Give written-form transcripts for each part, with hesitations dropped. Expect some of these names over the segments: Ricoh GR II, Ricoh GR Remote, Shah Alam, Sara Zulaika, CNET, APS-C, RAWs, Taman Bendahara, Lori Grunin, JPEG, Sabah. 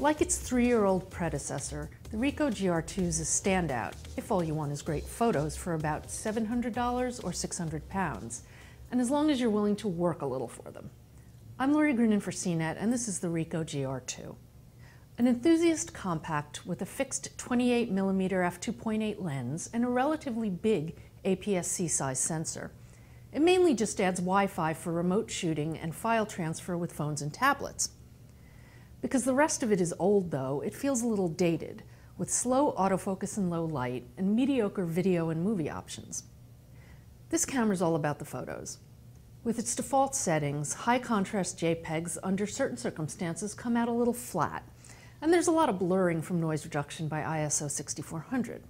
Like its three-year-old predecessor, the Ricoh GR II is a standout, if all you want is great photos for about $700 or 600 pounds, and as long as you're willing to work a little for them. I'm Lori Grunin for CNET, and this is the Ricoh GR II. An enthusiast compact with a fixed 28mm f2.8 lens and a relatively big APS-C size sensor. It mainly just adds Wi-Fi for remote shooting and file transfer with phones and tablets. Because the rest of it is old, though, it feels a little dated, with slow autofocus in low light and mediocre video and movie options. This camera's all about the photos. With its default settings, high contrast JPEGs under certain circumstances come out a little flat, and there's a lot of blurring from noise reduction by ISO 6400.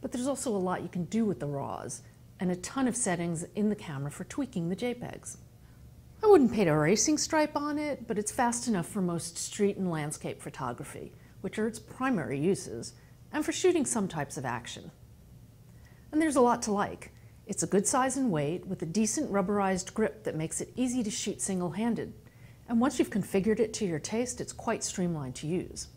But there's also a lot you can do with the RAWs, and a ton of settings in the camera for tweaking the JPEGs. I wouldn't paint a racing stripe on it, but it's fast enough for most street and landscape photography, which are its primary uses, and for shooting some types of action. And there's a lot to like. It's a good size and weight, with a decent rubberized grip that makes it easy to shoot single-handed. And once you've configured it to your taste, it's quite streamlined to use.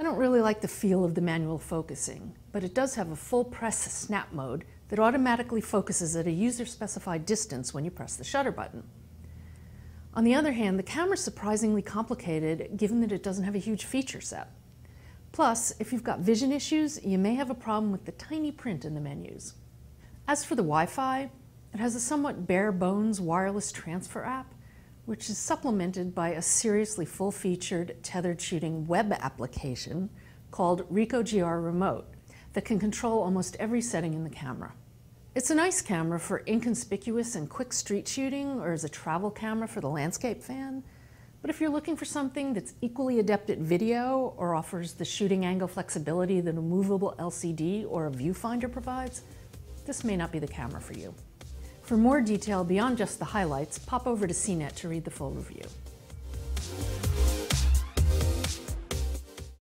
I don't really like the feel of the manual focusing, but it does have a full press snap mode that automatically focuses at a user-specified distance when you press the shutter button. On the other hand, the camera's surprisingly complicated given that it doesn't have a huge feature set. Plus, if you've got vision issues, you may have a problem with the tiny print in the menus. As for the Wi-Fi, it has a somewhat bare-bones wireless transfer app, which is supplemented by a seriously full-featured tethered shooting web application called Ricoh GR Remote that can control almost every setting in the camera. It's a nice camera for inconspicuous and quick street shooting, or as a travel camera for the landscape fan. But if you're looking for something that's equally adept at video or offers the shooting angle flexibility that a movable LCD or a viewfinder provides, this may not be the camera for you. For more detail beyond just the highlights, pop over to CNET to read the full review.